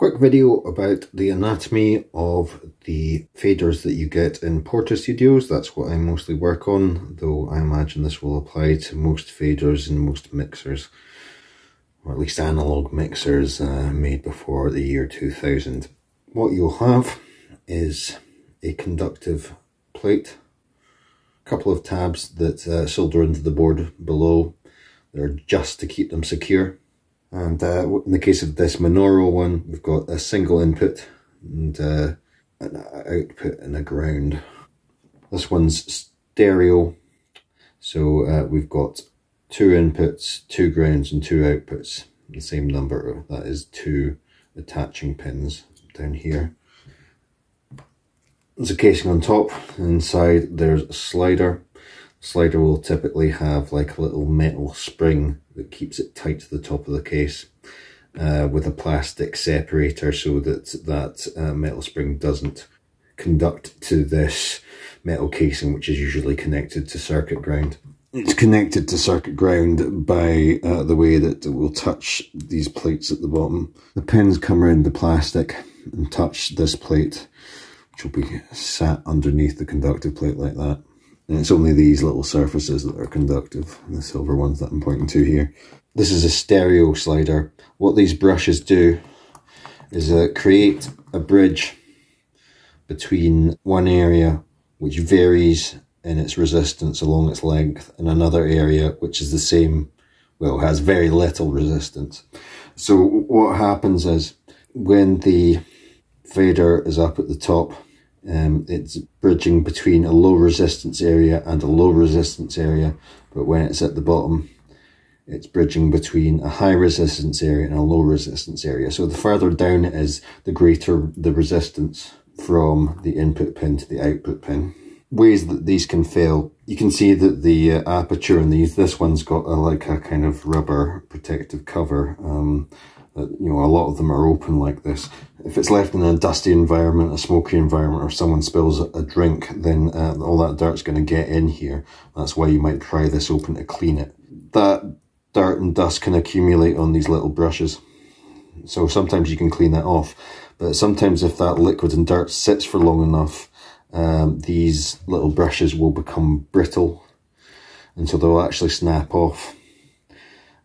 Quick video about the anatomy of the faders that you get in Portastudio. That's what I mostly work on, though I imagine this will apply to most faders and most mixers, or at least analog mixers made before the year 2000. What you'll have is a conductive plate, a couple of tabs that solder into the board below. They're just to keep them secure. And in the case of this monaural one, we've got a single input and an output and a ground. This one's stereo, so we've got two inputs, two grounds and two outputs. The same number, that is two attaching pins down here. There's a casing on top, inside there's a slider. Slider will typically have like a little metal spring that keeps it tight to the top of the case with a plastic separator so that metal spring doesn't conduct to this metal casing, which is usually connected to circuit ground. It's connected to circuit ground by the way that it will touch these plates at the bottom. The pins come around the plastic and touch this plate, which will be sat underneath the conductive plate like that. And it's only these little surfaces that are conductive, the silver ones that I'm pointing to here. This is a stereo slider. What these brushes do is create a bridge between one area which varies in its resistance along its length and another area which is the same, well, has very little resistance. So what happens is when the fader is up at the top, it's bridging between a low resistance area and a low resistance area, but when it's at the bottom it's bridging between a high resistance area and a low resistance area. So the further down it is, the greater the resistance from the input pin to the output pin. Ways that these can fail, you can see that the aperture in these, this one's got a kind of rubber protective cover. You know, a lot of them are open like this. If it's left in a dusty environment, a smoky environment, or someone spills a drink, then all that dirt's going to get in here. That's why you might pry this open to clean it. That dirt and dust can accumulate on these little brushes. So sometimes you can clean that off. But sometimes if that liquid and dirt sits for long enough, these little brushes will become brittle. And so they'll actually snap off.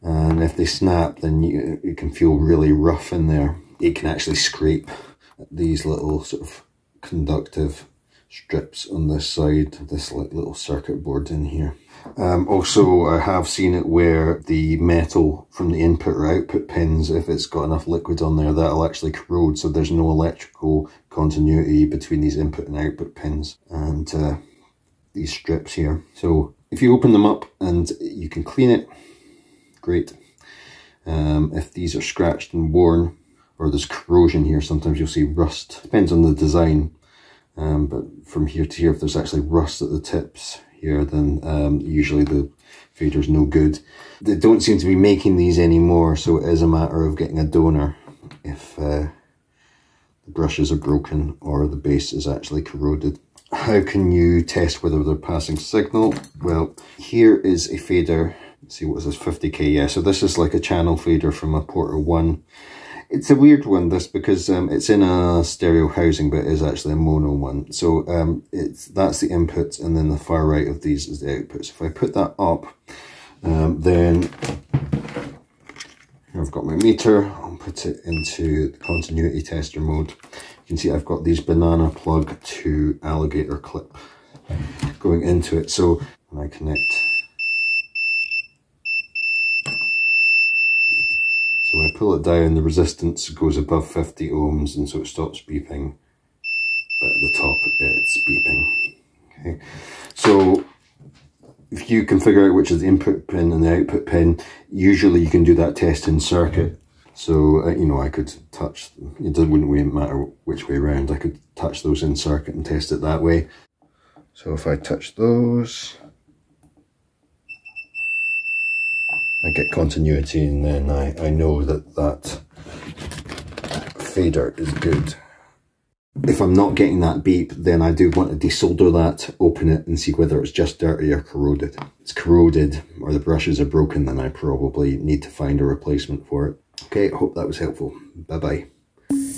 And if they snap, then you can feel really rough in there. It can actually scrape these little sort of conductive strips on this side, this little circuit board in here. Also, I have seen it where the metal from the input or output pins, if it's got enough liquid on there, that'll actually corrode. So there's no electrical continuity between these input and output pins and these strips here. So if you open them up and you can clean it, great. If these are scratched and worn, or there's corrosion here, sometimes you'll see rust. Depends on the design, but from here to here, if there's actually rust at the tips here, then usually the fader's no good. They don't seem to be making these anymore, so it is a matter of getting a donor if the brushes are broken or the base is actually corroded. How can you test whether they're passing signal? Well, here is a fader. See, what is this, 50k? Yeah, so this is like a channel fader from a Porta 1. It's a weird one, this, because it's in a stereo housing, but it is actually a mono one. So that's the inputs, and then the far right of these is the outputs. If I put that up, then here I've got my meter. I'll put it into the continuity tester mode. You can see I've got these banana plug to alligator clip going into it. So when I connect, when I pull it down, the resistance goes above 50 ohms, and so it stops beeping, but at the top it's beeping. Okay, so if you can figure out which is the input pin and the output pin, usually you can do that test in circuit. So you know, I could touch, it wouldn't really matter which way around, I could touch those in circuit and test it that way. So if I touch those, I get continuity, and then I know that fader is good. If I'm not getting that beep, then I do want to desolder that, open it and see whether it's just dirty or corroded. If it's corroded or the brushes are broken, then I probably need to find a replacement for it. Okay, I hope that was helpful. Bye bye.